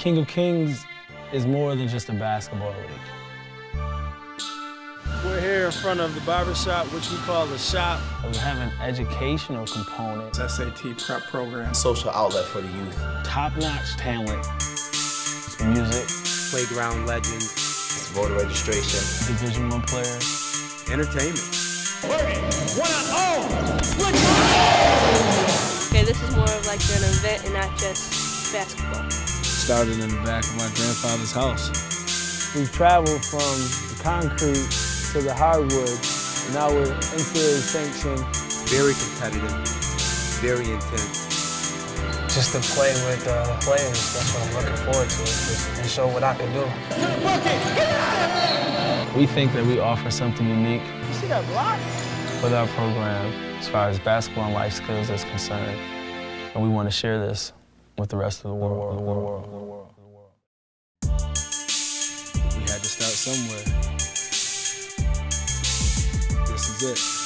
King of Kings is more than just a basketball league. We're here in front of the barbershop, which we call the shop. We have an educational component. SAT prep program. Social outlet for the youth. Top-notch talent. Music. Playground legends. Voter registration. Division I players. Entertainment. Okay, this is more of like an event and not just basketball. Started in the back of my grandfather's house. We've traveled from the concrete to the hardwood, and now we're NCAA sanctioned. Very competitive, very intense. Just to play with the players, that's what I'm looking forward to, and show what I can do. We think that we offer something unique. You see that block? With our program, as far as basketball and life skills is concerned, and we want to share this with the rest of the world. We had to start somewhere. This is it.